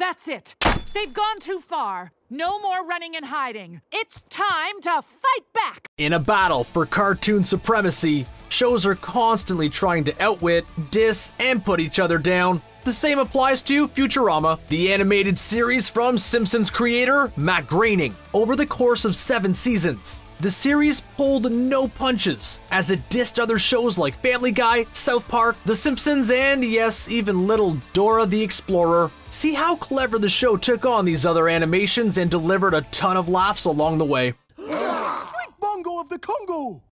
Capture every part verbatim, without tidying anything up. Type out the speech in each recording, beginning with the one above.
That's it. They've gone too far. No more running and hiding. It's time to fight back. In a battle for cartoon supremacy, shows are constantly trying to outwit, diss, and put each other down. The same applies to Futurama, the animated series from Simpsons creator Matt Groening. Over the course of seven seasons, the series pulled no punches, as it dissed other shows like Family Guy, South Park, The Simpsons, and yes, even little Dora the Explorer. See how clever the show took on these other animations and delivered a ton of laughs along the way. Sweet bongo of the Congo!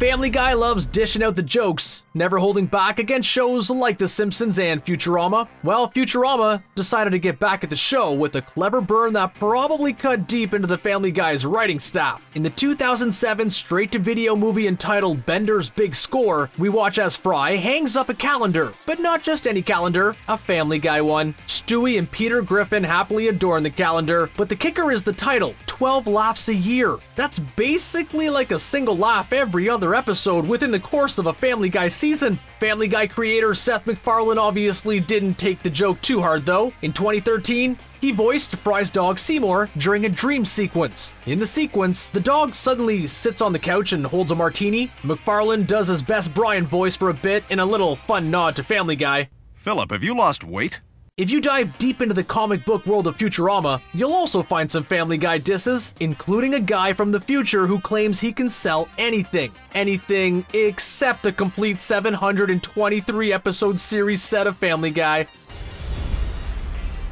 Family Guy loves dishing out the jokes, never holding back against shows like The Simpsons and Futurama. Well, Futurama decided to get back at the show with a clever burn that probably cut deep into the Family Guy's writing staff. In the two thousand seven straight-to-video movie entitled Bender's Big Score, we watch as Fry hangs up a calendar, but not just any calendar, a Family Guy one. Stewie and Peter Griffin happily adorn the calendar, but the kicker is the title, twelve laughs a year. That's basically like a single laugh every other episode within the course of a Family Guy season. Family Guy creator Seth MacFarlane obviously didn't take the joke too hard though. In twenty thirteen, he voiced Fry's dog Seymour during a dream sequence. In the sequence, the dog suddenly sits on the couch and holds a martini. MacFarlane does his best Brian voice for a bit in a little fun nod to Family Guy. Philip, have you lost weight? If you dive deep into the comic book world of Futurama, you'll also find some Family Guy disses, including a guy from the future who claims he can sell anything. Anything except a complete seven hundred twenty-three episode series set of Family Guy.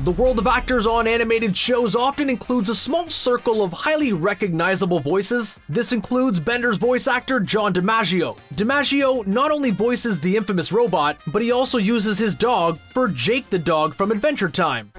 The world of actors on animated shows often includes a small circle of highly recognizable voices. This includes Bender's voice actor John DiMaggio. DiMaggio not only voices the infamous robot, but he also uses his dog for Jake the Dog from Adventure Time.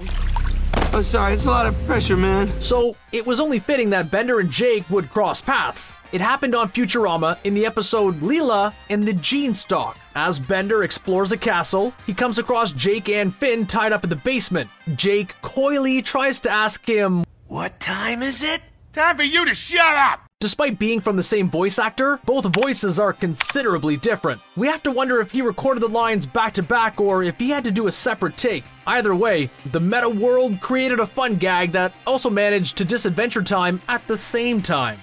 I'm sorry, it's a lot of pressure, man. So it was only fitting that Bender and Jake would cross paths. It happened on Futurama in the episode Leela and the Gene Stalk. As Bender explores a castle, he comes across Jake and Finn tied up in the basement. Jake coyly tries to ask him, "What time is it? Time for you to shut up!" Despite being from the same voice actor, both voices are considerably different. We have to wonder if he recorded the lines back to back or if he had to do a separate take. Either way, the meta world created a fun gag that also managed to diss Adventure Time at the same time.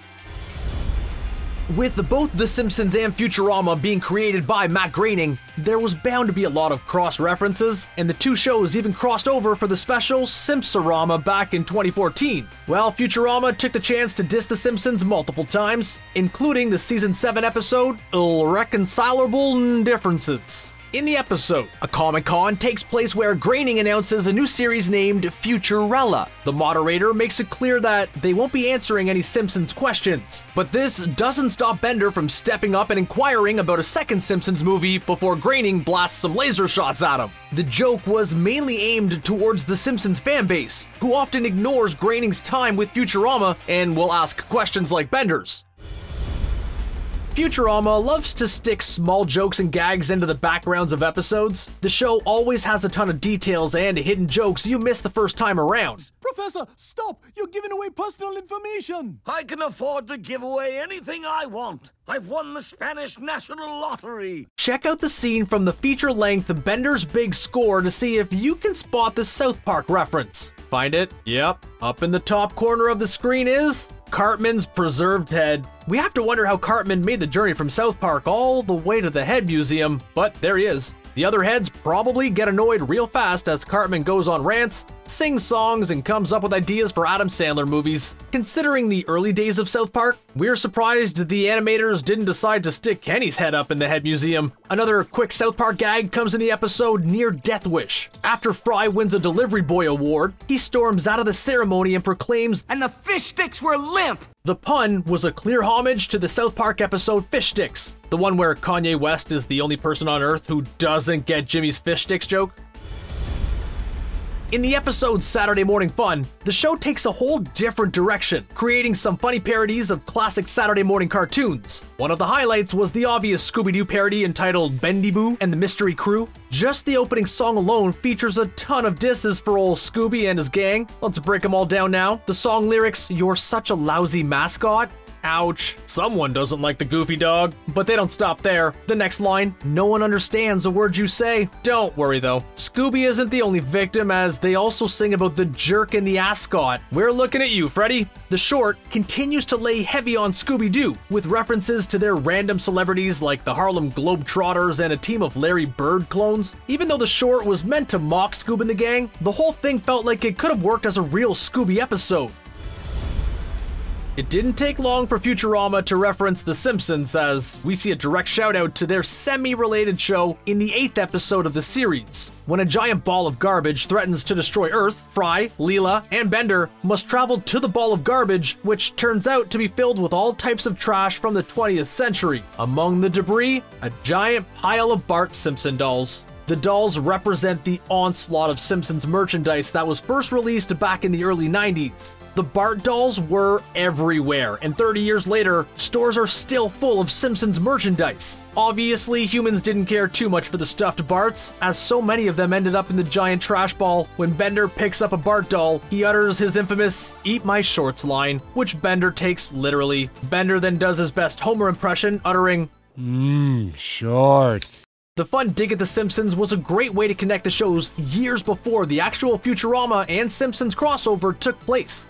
With both The Simpsons and Futurama being created by Matt Groening, there was bound to be a lot of cross-references, and the two shows even crossed over for the special Simpsorama back in twenty fourteen. Well, Futurama took the chance to diss The Simpsons multiple times, including the season seven episode, Irreconcilable Differences. In the episode, a Comic-Con takes place where Groening announces a new series named Futurella. The moderator makes it clear that they won't be answering any Simpsons questions, but this doesn't stop Bender from stepping up and inquiring about a second Simpsons movie before Groening blasts some laser shots at him. The joke was mainly aimed towards the Simpsons fanbase, who often ignores Groening's time with Futurama and will ask questions like Bender's. Futurama loves to stick small jokes and gags into the backgrounds of episodes. The show always has a ton of details and hidden jokes you miss the first time around. Professor, stop! You're giving away personal information! I can afford to give away anything I want. I've won the Spanish National Lottery! Check out the scene from the feature-length Bender's Big Score to see if you can spot the South Park reference. Find it? Yep. Up in the top corner of the screen is Cartman's preserved head. We have to wonder how Cartman made the journey from South Park all the way to the Head Museum, but there he is. The other heads probably get annoyed real fast as Cartman goes on rants, sings songs, and comes up with ideas for Adam Sandler movies. Considering the early days of South Park, we're surprised the animators didn't decide to stick Kenny's head up in the Head Museum. Another quick South Park gag comes in the episode Near Death Wish. After Fry wins a Delivery Boy award, he storms out of the ceremony and proclaims, "And the fish sticks were limp!" The pun was a clear homage to the South Park episode Fish Sticks, the one where Kanye West is the only person on Earth who doesn't get Jimmy's fish sticks joke. In the episode Saturday Morning Fun, the show takes a whole different direction, creating some funny parodies of classic Saturday morning cartoons. One of the highlights was the obvious Scooby-Doo parody entitled Bendy Boo and the Mystery Crew. Just the opening song alone features a ton of disses for old Scooby and his gang. Let's break them all down now. The song lyrics, "You're such a lousy mascot," Ouch. Someone doesn't like the goofy dog. But they don't stop there. The next line, no one understands a word you say. Don't worry though, Scooby isn't the only victim, as they also sing about the jerk in the ascot. We're looking at you, Freddy. The short continues to lay heavy on Scooby-Doo, with references to their random celebrities like the Harlem Globetrotters and a team of Larry Bird clones. Even though the short was meant to mock Scoob and the gang, the whole thing felt like it could have worked as a real Scooby episode. It didn't take long for Futurama to reference The Simpsons, as we see a direct shout-out to their semi-related show in the eighth episode of the series. When a giant ball of garbage threatens to destroy Earth, Fry, Leela, and Bender must travel to the ball of garbage, which turns out to be filled with all types of trash from the twentieth century. Among the debris, a giant pile of Bart Simpson dolls. The dolls represent the onslaught of Simpsons merchandise that was first released back in the early nineties. The Bart dolls were everywhere, and thirty years later, stores are still full of Simpsons merchandise. Obviously, humans didn't care too much for the stuffed Barts, as so many of them ended up in the giant trash ball. When Bender picks up a Bart doll, he utters his infamous, "Eat my shorts" line, which Bender takes literally. Bender then does his best Homer impression, uttering, "Mmm, shorts." The fun dig at The Simpsons was a great way to connect the shows years before the actual Futurama and Simpsons crossover took place.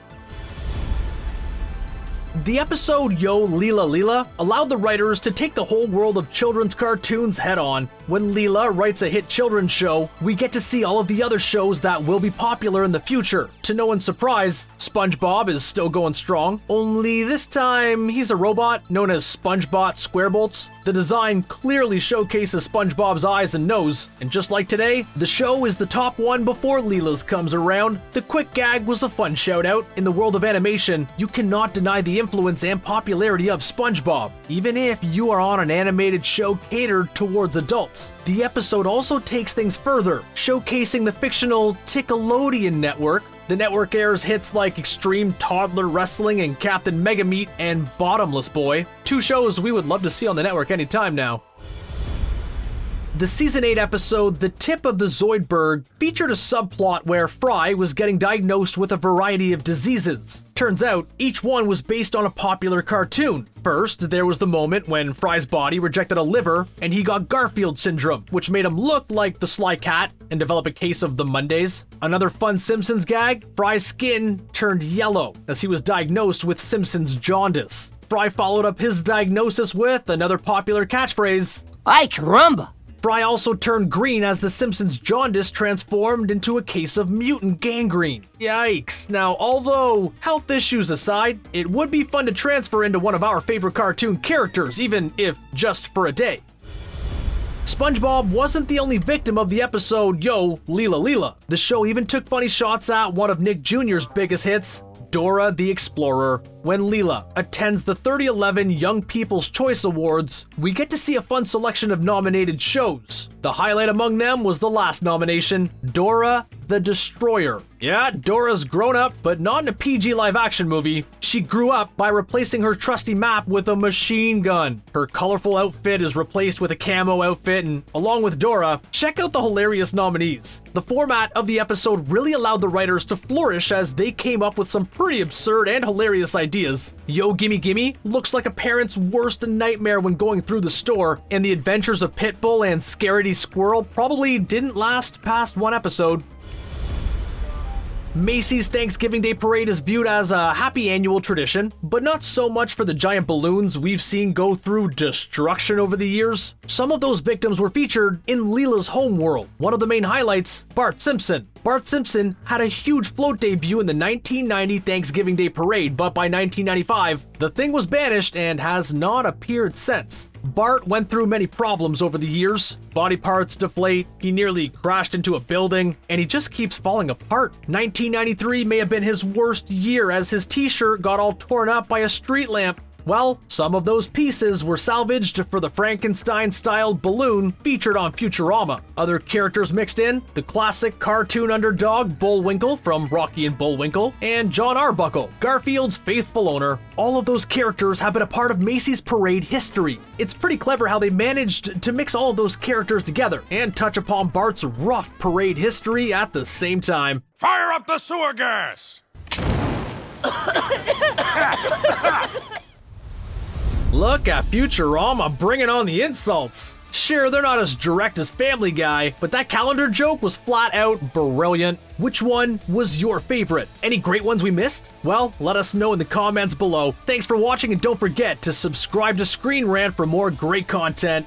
The episode Yo Leela Leela allowed the writers to take the whole world of children's cartoons head-on. When Leela writes a hit children's show, we get to see all of the other shows that will be popular in the future. To no one's surprise, SpongeBob is still going strong, only this time he's a robot known as SpongeBot SquareBolts. The design clearly showcases SpongeBob's eyes and nose, and just like today, the show is the top one before Leela's comes around. The quick gag was a fun shout-out. In the world of animation, you cannot deny the influence and popularity of SpongeBob, even if you are on an animated show catered towards adults. The episode also takes things further, showcasing the fictional Tickelodeon network. The network airs hits like Extreme Toddler Wrestling and Captain Mega Meat and Bottomless Boy, two shows we would love to see on the network anytime now. The season eight episode, The Tip of the Zoidberg, featured a subplot where Fry was getting diagnosed with a variety of diseases. Turns out, each one was based on a popular cartoon. First, there was the moment when Fry's body rejected a liver, and he got Garfield Syndrome, which made him look like the Sly Cat and develop a case of the Mondays. Another fun Simpsons gag, Fry's skin turned yellow, as he was diagnosed with Simpsons jaundice. Fry followed up his diagnosis with another popular catchphrase, "Ay caramba!" Fry also turned green as the Simpsons' jaundice transformed into a case of mutant gangrene. Yikes. Now, although health issues aside, it would be fun to transfer into one of our favorite cartoon characters, even if just for a day. SpongeBob wasn't the only victim of the episode Yo, Leela Leela. The show even took funny shots at one of Nick Junior's biggest hits, Dora the Explorer. When Leela attends the thirty eleven Young People's Choice Awards, we get to see a fun selection of nominated shows. The highlight among them was the last nomination, Dora the Destroyer. Yeah, Dora's grown up, but not in a P G live action movie. She grew up by replacing her trusty map with a machine gun. Her colorful outfit is replaced with a camo outfit, and along with Dora, check out the hilarious nominees. The format of the episode really allowed the writers to flourish, as they came up with some pretty absurd and hilarious ideas. Yo Gimme Gimme looks like a parent's worst nightmare when going through the store, and the adventures of Pitbull and Scaredy Squirrel probably didn't last past one episode. Macy's Thanksgiving Day Parade is viewed as a happy annual tradition, but not so much for the giant balloons we've seen go through destruction over the years. Some of those victims were featured in Leela's homeworld. One of the main highlights, Bart Simpson. Bart Simpson had a huge float debut in the nineteen ninety Thanksgiving Day Parade, but by nineteen ninety-five, the thing was banished and has not appeared since. Bart went through many problems over the years. Body parts deflate, he nearly crashed into a building, and he just keeps falling apart. nineteen ninety-three may have been his worst year, as his t-shirt got all torn up by a street lamp. Well, some of those pieces were salvaged for the Frankenstein-style balloon featured on Futurama. Other characters mixed in, the classic cartoon underdog Bullwinkle from Rocky and Bullwinkle, and John Arbuckle, Garfield's faithful owner. All of those characters have been a part of Macy's parade history. It's pretty clever how they managed to mix all of those characters together and touch upon Bart's rough parade history at the same time. Fire up the sewer gas! Look at Futurama bringing on the insults! Sure, they're not as direct as Family Guy, but that calendar joke was flat out brilliant. Which one was your favorite? Any great ones we missed? Well, let us know in the comments below. Thanks for watching, and don't forget to subscribe to Screen Rant for more great content.